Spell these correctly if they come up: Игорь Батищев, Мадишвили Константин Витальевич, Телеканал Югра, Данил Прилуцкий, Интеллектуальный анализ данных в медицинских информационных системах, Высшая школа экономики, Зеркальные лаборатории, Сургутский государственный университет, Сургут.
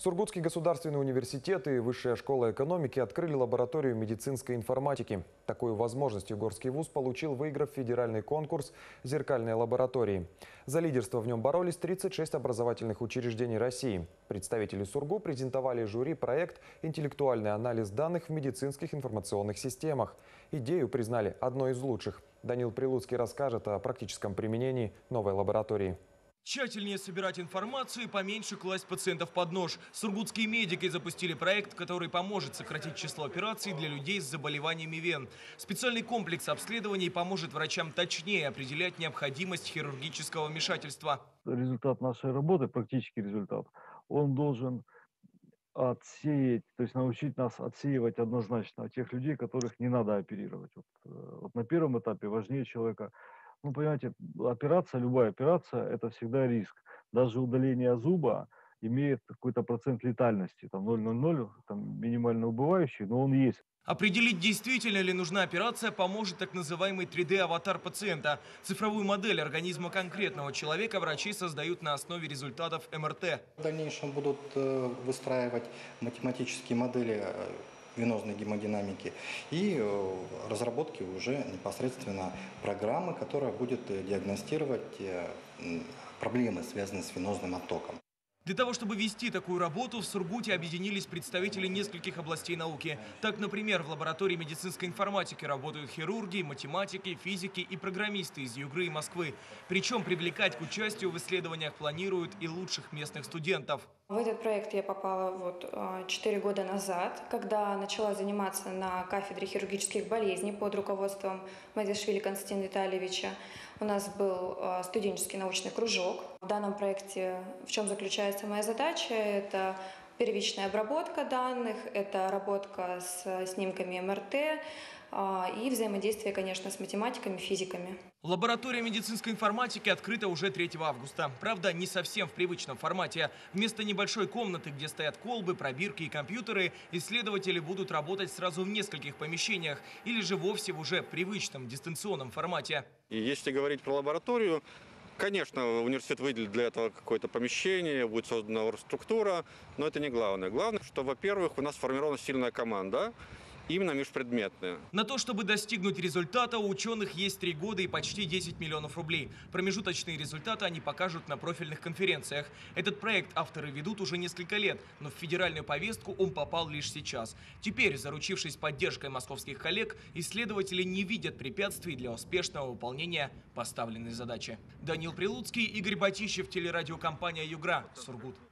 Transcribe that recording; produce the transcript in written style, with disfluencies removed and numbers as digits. Сургутский государственный университет и Высшая школа экономики открыли лабораторию медицинской информатики. Такую возможность югорский вуз получил, выиграв федеральный конкурс «Зеркальные лаборатории». За лидерство в нем боролись 36 образовательных учреждений России. Представители Сургу презентовали жюри проект «Интеллектуальный анализ данных в медицинских информационных системах». Идею признали одной из лучших. Данил Прилуцкий расскажет о практическом применении новой лаборатории. Тщательнее собирать информацию и поменьше класть пациентов под нож. Сургутские медики запустили проект, который поможет сократить число операций для людей с заболеваниями вен. Специальный комплекс обследований поможет врачам точнее определять необходимость хирургического вмешательства. Результат нашей работы, практический результат, он должен отсеять, то есть научить нас отсеивать однозначно тех людей, которых не надо оперировать. Вот на первом этапе важнее человека. Ну, понимаете, операция, любая операция, это всегда риск. Даже удаление зуба имеет какой-то процент летальности, там 0,00, там минимально убывающий, но он есть. Определить, действительно ли нужна операция, поможет так называемый 3D-аватар пациента. Цифровую модель организма конкретного человека врачи создают на основе результатов МРТ. В дальнейшем будут выстраивать математические модели венозной гемодинамики и разработки уже непосредственно программы, которая будет диагностировать проблемы, связанные с венозным оттоком. Для того, чтобы вести такую работу, в Сургуте объединились представители нескольких областей науки. Так, например, в лаборатории медицинской информатики работают хирурги, математики, физики и программисты из Югры и Москвы. Причем привлекать к участию в исследованиях планируют и лучших местных студентов. В этот проект я попала 4 года назад, когда начала заниматься на кафедре хирургических болезней под руководством Мадишвили Константина Витальевича. У нас был студенческий научный кружок. В данном проекте в чем заключается моя задача? Это первичная обработка данных, это работа с снимками МРТ, и взаимодействие, конечно, с математиками, физиками. Лаборатория медицинской информатики открыта уже 3 августа. Правда, не совсем в привычном формате. Вместо небольшой комнаты, где стоят колбы, пробирки и компьютеры, исследователи будут работать сразу в нескольких помещениях или же вовсе в уже привычном дистанционном формате. И если говорить про лабораторию, конечно, университет выделит для этого какое-то помещение, будет создана структура, но это не главное. Главное, что, во-первых, у нас сформирована сильная команда, именно межпредметные. На то, чтобы достигнуть результата, у ученых есть 3 года и почти 10 миллионов рублей. Промежуточные результаты они покажут на профильных конференциях. Этот проект авторы ведут уже несколько лет, но в федеральную повестку он попал лишь сейчас. Теперь, заручившись поддержкой московских коллег, исследователи не видят препятствий для успешного выполнения поставленной задачи. Данил Прилуцкий, Игорь Батищев, телерадиокомпания «Югра», Сургут.